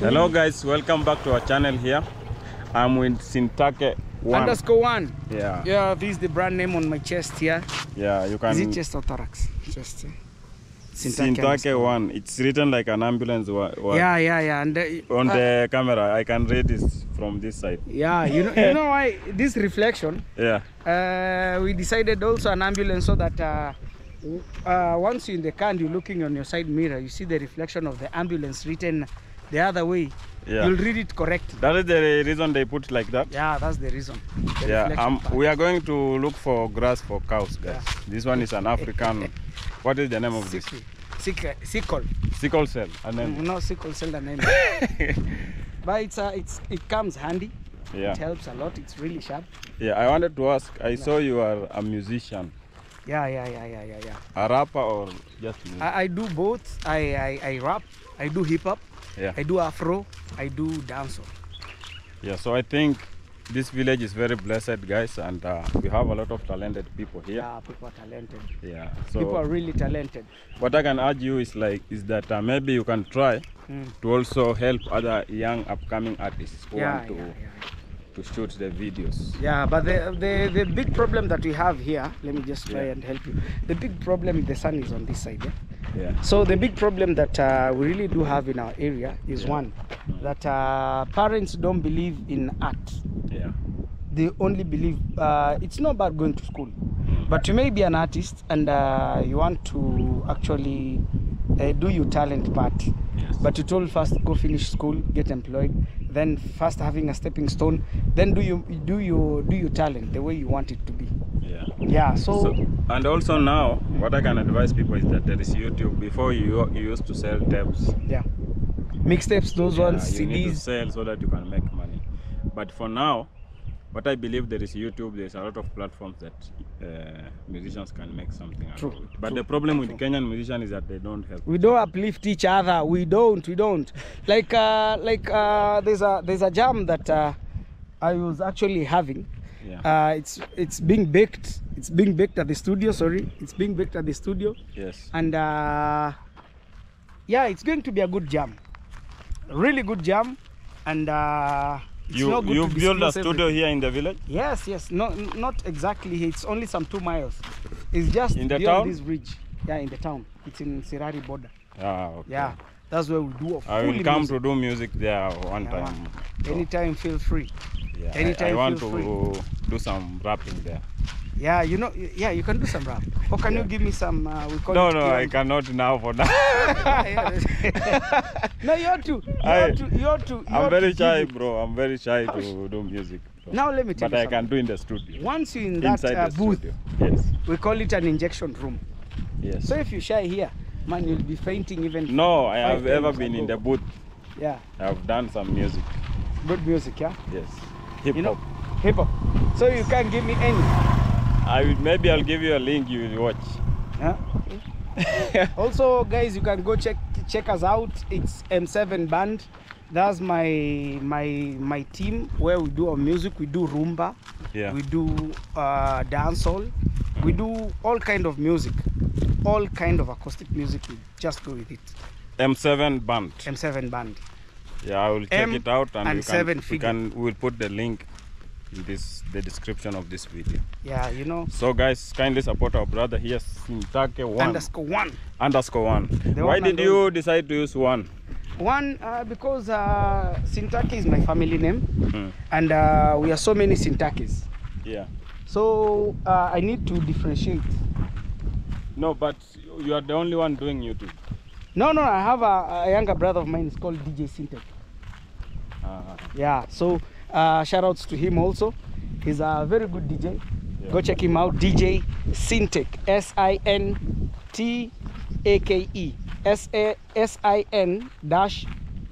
Hello guys, welcome back to our channel here. I'm with Sintake_1. Yeah. Yeah, this is the brand name on my chest here. Yeah, you can. Is it chest or thorax? Chest. Sintake_1. It's written like an ambulance. Yeah. And on the camera, I can read this from this side. Yeah, you know why this reflection? Yeah. We decided also an ambulance so that once you're in the car and you're looking on your side mirror, you see the reflection of the ambulance written the other way. Yeah. You'll read it correctly. That is the reason they put like that. Yeah, that's the reason. The we are going to look for grass for cows, guys. Yeah. This one is an African. What is the name of this? Sickle. Sickle cell. And then no, sickle cell anemia. But it comes handy. Yeah. It helps a lot. It's really sharp. Yeah, I wanted to ask. I saw you are a musician. Yeah. A rapper or just music? I do both. I rap. I do hip hop. Yeah. I do afro. I do dancehall. Yeah. So I think this village is very blessed, guys, and we have a lot of talented people here. Yeah, people are talented. Yeah. So people are really talented. What I can urge you is that maybe you can try to also help other young upcoming artists who want to shoot the videos. Yeah, but the big problem that we have here, let me just try and help you. The big problem, the sun is on this side. Yeah. Yeah. So the big problem that we really do have in our area is one, that parents don't believe in art. Yeah. They only believe, it's not about going to school, but you may be an artist and you want to actually do your talent part. Yes. But you told first go finish school, get employed, then first having a stepping stone, then do your talent the way you want it to be. Yeah. Yeah. So and also now, what I can advise people is that there is YouTube. Before you used to sell tapes. Yeah. Mixtapes, those ones. CDs. You need to sell so that you can make money. But for now, what I believe there is YouTube. There is a lot of platforms that musicians can make something out of it. But the problem with Kenyan musicians is that they don't help. We don't uplift each other. We don't. Like there's a jam that I was actually having. Yeah. It's being baked. It's being baked at the studio. Sorry, it's being baked at the studio. Yes. And yeah, it's going to be a good jam. Really good jam, and. You build a studio here in the village? Yes. No, not exactly. It's only some 2 miles. It's just in the town? This bridge. Yeah, in the town. It's in Sirari border. Ah, okay. Yeah, that's where we do. I will come to do music there one time. So. Anytime, feel free. Yeah, anytime, I want to do some rapping there. Yeah, you can do some rap. Or can you give me some? We call no, I cannot now for now. No, you have to. I'm very shy, bro. I'm very shy to do music. Bro. Now let me tell you something. But I can do in the studio. Once you're in that booth, we call it an injection room. Yes. So if you're shy here, man, you'll be fainting even. No, I have ever been in the booth. Yeah. I've done some music. Good music, yeah? Yes. Hip hop. Hip hop. So you can't give me any. Maybe I'll give you a link. You will watch. Yeah. Okay. Also, guys, you can go check us out. It's M7 Band. That's my team where we do our music. We do rumba. Yeah. We do dancehall. We do all kind of music, all kind of acoustic music. We just go with it. M7 Band. M7 Band. Yeah, I will check it out, and we'll put the link. The description of this video. Yeah, so guys, kindly support our brother here, Sintake_1. Why did you decide to use one? One because Sintake is my family name, and we are so many Sintakes. Yeah. So I need to differentiate. No, but you are the only one doing YouTube. No, I have a younger brother of mine. It's called DJ Sintake. Yeah. So. Shout outs to him also. He's a very good DJ. Yeah. Go check him out. DJ Sintake. Sintake.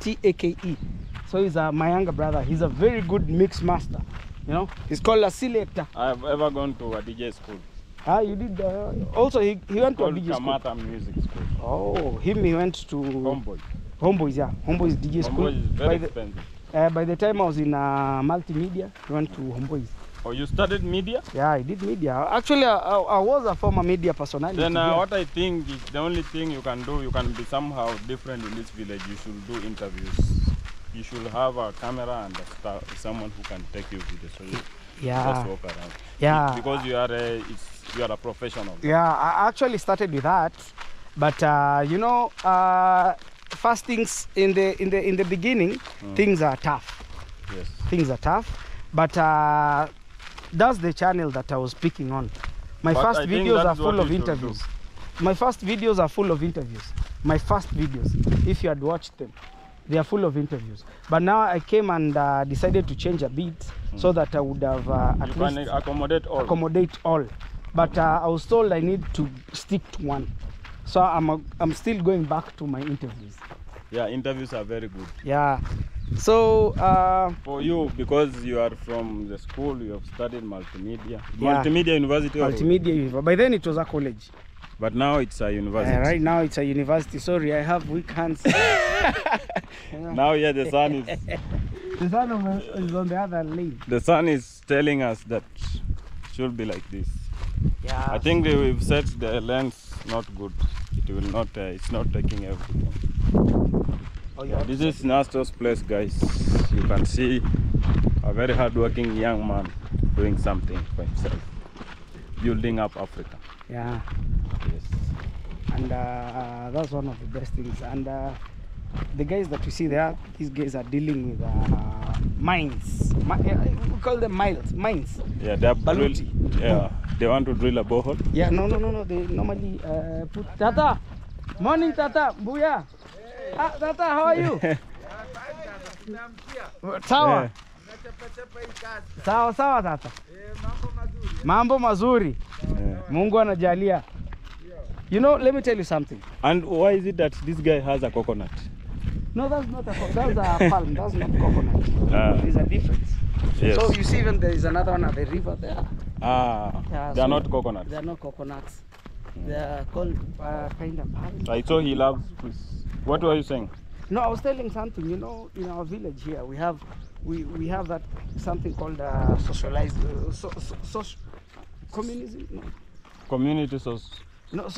Sin-Take. So he's my younger brother. He's a very good mix master. He's called a selector. I've ever gone to a DJ school. Ah, you did? Also, he went to a DJ school. Kamata Music School. Oh, he went to... Homeboys. Homeboys, yeah. Homeboys DJ school. Homeboys is very expensive. By the time I was in multimedia, I went to Homeboys. Oh, you studied media? Yeah, I did media. Actually, I was a former media personality. Then what I think is the only thing you can do, you can be somehow different in this village. You should do interviews. you should have a camera and someone who can take you video. So you just walk around. Yeah. Because you are a professional. Yeah, I actually started with that, but you know, first things in the beginning, things are tough. Yes. Things are tough, but that's the channel that I was picking on. My first videos are full of interviews. My first videos, if you had watched them, they are full of interviews. But now I came and decided to change a bit so that I would have at least accommodate all. But I was told I need to stick to one. So I'm still going back to my interviews. Yeah, interviews are very good. Yeah. So for you, because you are from the school, you have studied multimedia. Yeah. Multimedia University. Multimedia. By then it was a college. But now it's a university. Right now it's a university. Sorry, I have weak hands. Now the sun is... the sun is on the other lane. The sun is telling us that it should be like this. Yeah. I think we've set the lens not good. It will not. It's not taking everything. Oh, yeah. This is Nasto's place, guys. You can see a very hardworking young man doing something for himself, building up Africa. Yeah. Yes. And that's one of the best things. And the guys that you see there, these guys are dealing with mines. We call them mines. Yeah, they are they want to drill a borehole. Yeah, no. They normally put... Tata! Morning, Tata! Buya! Hey. Ah, Tata, how are you? Sawa! Sawa, Tata. Mambo mazuri. Mungu anajalia. You know, let me tell you something. And why is it that this guy has a coconut? No, that's not a coconut. That's a palm. That's not coconut. There's a difference. Yes. So you see, even there is another one at the river there. They are not coconuts. They are not coconuts. They are called kind of palm. Right. So he loves. What were you saying? No, I was telling something. You know, in our village here, we have that something called communism. No. Community socialism. No,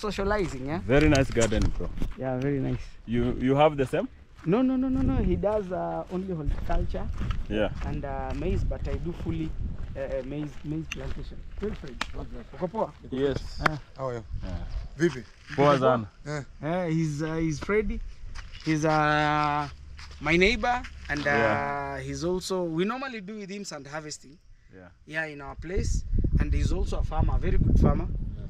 socializing, yeah. Very nice garden, bro. Yeah, very nice. You have the same? No. He does only horticulture. Yeah. And maize, but I do fully maize plantation. Yes. How are you? Vipi. Poa sana. He's Freddy. He's my neighbor, and he's also, we normally do with him sand harvesting. Yeah. Yeah, in our place, and he's also a farmer, a very good farmer.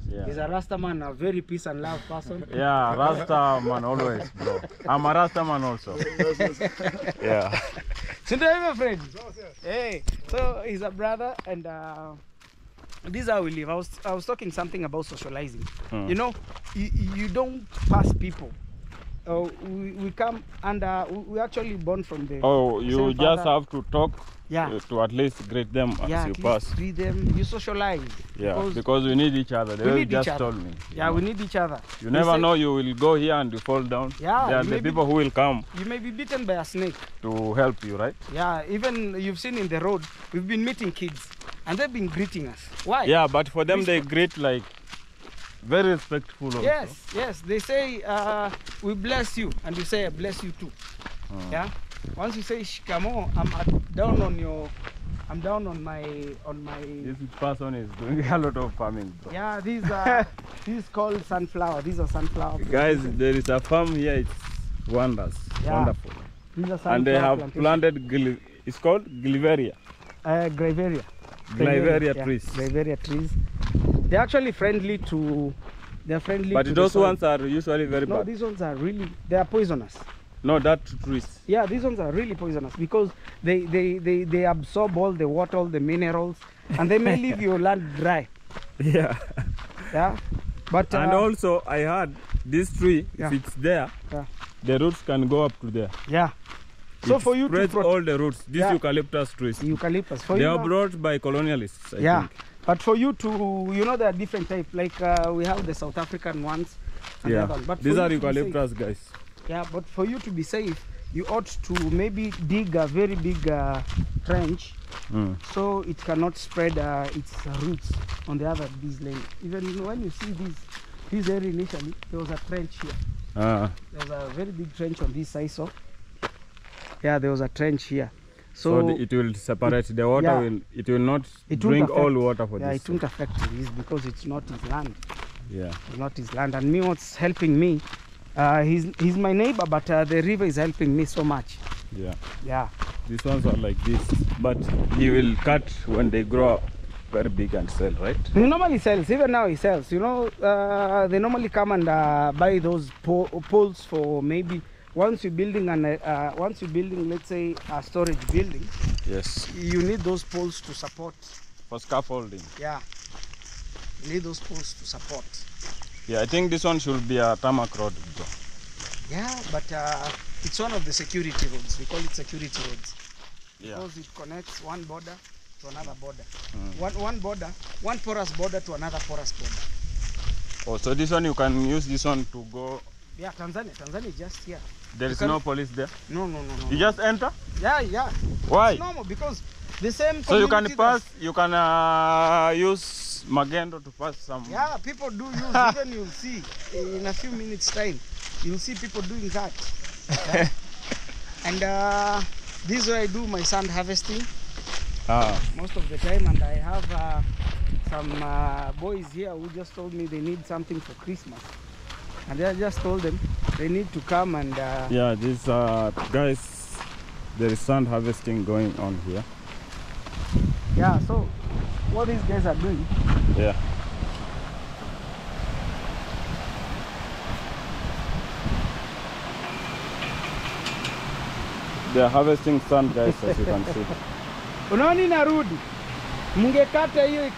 Yeah. He's a Rasta man, a very peace and love person. Yeah, Rasta man always, bro. I'm a Rasta man also. Yeah. So my friend. Hey, so he's a brother, and this is how we live. I was talking something about socializing. You know, you don't pass people. We come under. We actually born from the. Oh, you just have to talk. Yeah. To at least greet them as you pass. Greet them. You socialize. Yeah. Because we need each other. They just told me. Yeah, we need each other. You never know. You will go here and you fall down. Yeah. They are the people who will come. You may be bitten by a snake. To help you, right? Yeah. Even you've seen in the road, we've been meeting kids, and they've been greeting us. Why? Yeah, but for them they greet like very respectful. Also. Yes. They say we bless you, and you say I bless you too. Yeah. Once you say shikamo, I'm down on my. This person is doing a lot of farming, bro. Yeah, these are these called sunflower. These are sunflower. Guys, there is a farm here. It's wonderful. These are sunflower, and they have planted. It's called Grevillea. Grevillea trees. Grevillea trees. They're actually friendly to. They're friendly. But to those ones are usually very bad. No, these ones are really. They are poisonous. No, that trees. Yeah, these ones are really poisonous because they absorb all the water, all the minerals, and they may leave your land dry. Yeah. Yeah. But and also I heard this tree, if it's there, the roots can go up to there. Yeah. So it for you spreads to all the roots. These eucalyptus trees. Eucalyptus. For they are brought by colonialists. I think. But for you to, you know, there are different types. Like we have the South African ones. And other. But these are eucalyptus, guys. Yeah, but for you to be safe, you ought to maybe dig a very big trench so it cannot spread its roots on the other bees lane. Even when you see this area initially, there was a trench here. There was a very big trench on this side, so Yeah, there was a trench here. So it will separate the water. Yeah, it will not affect all water for this. Yeah, it won't affect it because it's not his land. Yeah, it's not his land. And me, what's helping me? He's my neighbor, but the river is helping me so much. Yeah. Yeah. These ones are like this, but he will cut when they grow up very big and sell, right? He normally sells. Even now he sells. You know, they normally come and buy those poles for maybe. Once you're building an, let's say, a storage building, yes, you need those poles to support. For scaffolding. Yeah, you need those poles to support. Yeah, I think this one should be a tarmac road. Yeah, but it's one of the security roads. We call it security roads. Yeah. Because it connects one border to another border. Mm. One porous border to another porous border. Oh, so this one, you can use this one to go... Yeah, Tanzania is just here. There is no police there? No. You just enter? Yeah. Why? It's normal because the same. So you can pass, you can use Magendo to pass some. Yeah, people do use, even you'll see in a few minutes time, you'll see people doing that. Yeah. And this is where I do my sand harvesting most of the time, and I have some boys here who just told me they need something for Christmas. And I just told them they need to come and... Yeah, these guys, there is sand harvesting going on here. Yeah, so what these guys are doing... Yeah. They are harvesting sand, guys, as you can see. Unani narudi. Mungekata hiyo